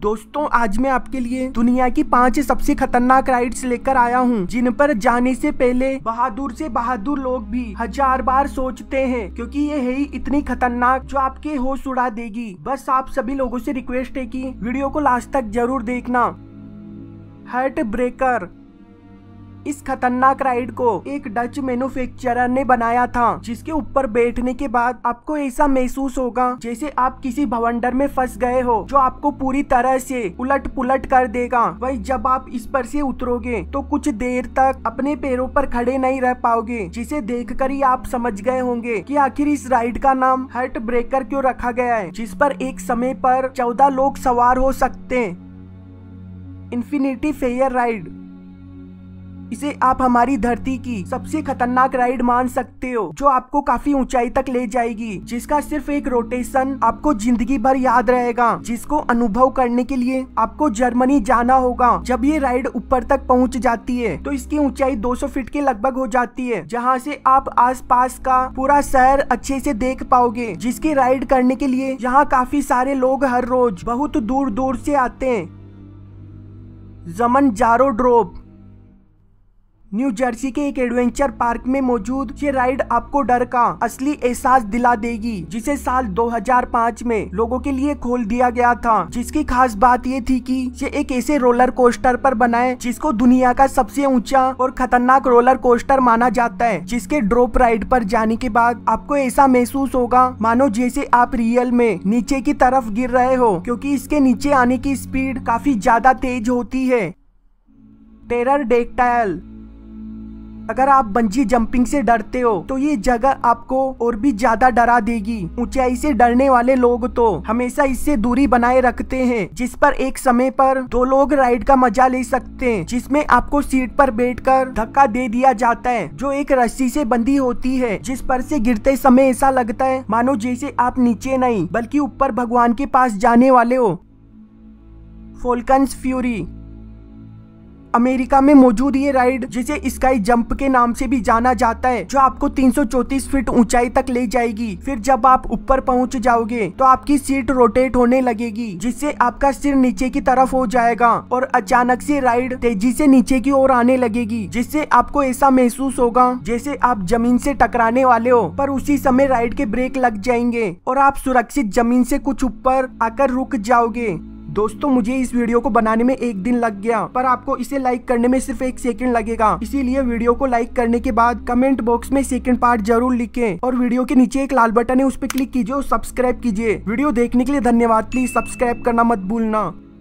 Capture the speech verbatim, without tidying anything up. दोस्तों आज मैं आपके लिए दुनिया की पांच सबसे खतरनाक राइड्स लेकर आया हूं, जिन पर जाने से पहले बहादुर से बहादुर लोग भी हजार बार सोचते हैं, क्योंकि ये है ही इतनी खतरनाक जो आपके होश उड़ा देगी। बस आप सभी लोगों से रिक्वेस्ट है कि वीडियो को लास्ट तक जरूर देखना। हार्ट ब्रेकर, इस खतरनाक राइड को एक डच मैन्युफैक्चरर ने बनाया था, जिसके ऊपर बैठने के बाद आपको ऐसा महसूस होगा जैसे आप किसी भवंडर में फंस गए हो, जो आपको पूरी तरह से उलट पुलट कर देगा। वही जब आप इस पर से उतरोगे तो कुछ देर तक अपने पैरों पर खड़े नहीं रह पाओगे, जिसे देखकर ही आप समझ गए होंगे कि आखिर इस राइड का नाम हार्ट ब्रेकर क्यों रखा गया है, जिस पर एक समय पर चौदह लोग सवार हो सकते हैं। इन्फिनिटी फेयर राइड, इसे आप हमारी धरती की सबसे खतरनाक राइड मान सकते हो, जो आपको काफी ऊंचाई तक ले जाएगी, जिसका सिर्फ एक रोटेशन आपको जिंदगी भर याद रहेगा, जिसको अनुभव करने के लिए आपको जर्मनी जाना होगा। जब ये राइड ऊपर तक पहुंच जाती है तो इसकी ऊंचाई दो सौ फीट के लगभग हो जाती है, जहां से आप आसपास का पूरा शहर अच्छे से देख पाओगे, जिसकी राइड करने के लिए यहाँ काफी सारे लोग हर रोज बहुत दूर दूर से आते हैं। जामनजारो ड्रॉप, न्यू जर्सी के एक एडवेंचर पार्क में मौजूद ये राइड आपको डर का असली एहसास दिला देगी, जिसे साल दो हजार पाँच में लोगों के लिए खोल दिया गया था। जिसकी खास बात ये थी कि ये एक ऐसे रोलर कोस्टर पर बनाए जिसको दुनिया का सबसे ऊंचा और खतरनाक रोलर कोस्टर माना जाता है, जिसके ड्रॉप राइड पर जाने के बाद आपको ऐसा महसूस होगा मानो जैसे आप रियल में नीचे की तरफ गिर रहे हो, क्योंकि इसके नीचे आने की स्पीड काफी ज्यादा तेज होती है। टेरर डेक्टाइल, अगर आप बंजी जंपिंग से डरते हो तो ये जगह आपको और भी ज्यादा डरा देगी। ऊंचाई से डरने वाले लोग तो हमेशा इससे दूरी बनाए रखते हैं, जिस पर एक समय पर दो लोग राइड का मजा ले सकते हैं, जिसमें आपको सीट पर बैठकर धक्का दे दिया जाता है, जो एक रस्सी से बंधी होती है, जिस पर से गिरते समय ऐसा लगता है मानो जैसे आप नीचे नहीं बल्कि ऊपर भगवान के पास जाने वाले हो। फॉल्कन्स फ्यूरी, अमेरिका में मौजूद ये राइड, जिसे स्काई जंप के नाम से भी जाना जाता है, जो आपको तीन सौ चौंतीस फीट ऊंचाई तक ले जाएगी। फिर जब आप ऊपर पहुंच जाओगे तो आपकी सीट रोटेट होने लगेगी, जिससे आपका सिर नीचे की तरफ हो जाएगा और अचानक से राइड तेजी से नीचे की ओर आने लगेगी, जिससे आपको ऐसा महसूस होगा जैसे आप जमीन से टकराने वाले हो। पर उसी समय राइड के ब्रेक लग जाएंगे और आप सुरक्षित जमीन से कुछ ऊपर आकर रुक जाओगे। दोस्तों मुझे इस वीडियो को बनाने में एक दिन लग गया, पर आपको इसे लाइक करने में सिर्फ एक सेकंड लगेगा, इसीलिए वीडियो को लाइक करने के बाद कमेंट बॉक्स में सेकंड पार्ट जरूर लिखें, और वीडियो के नीचे एक लाल बटन है, उस पर क्लिक कीजिए और सब्सक्राइब कीजिए। वीडियो देखने के लिए धन्यवाद। प्लीज सब्सक्राइब करना मत भूलना।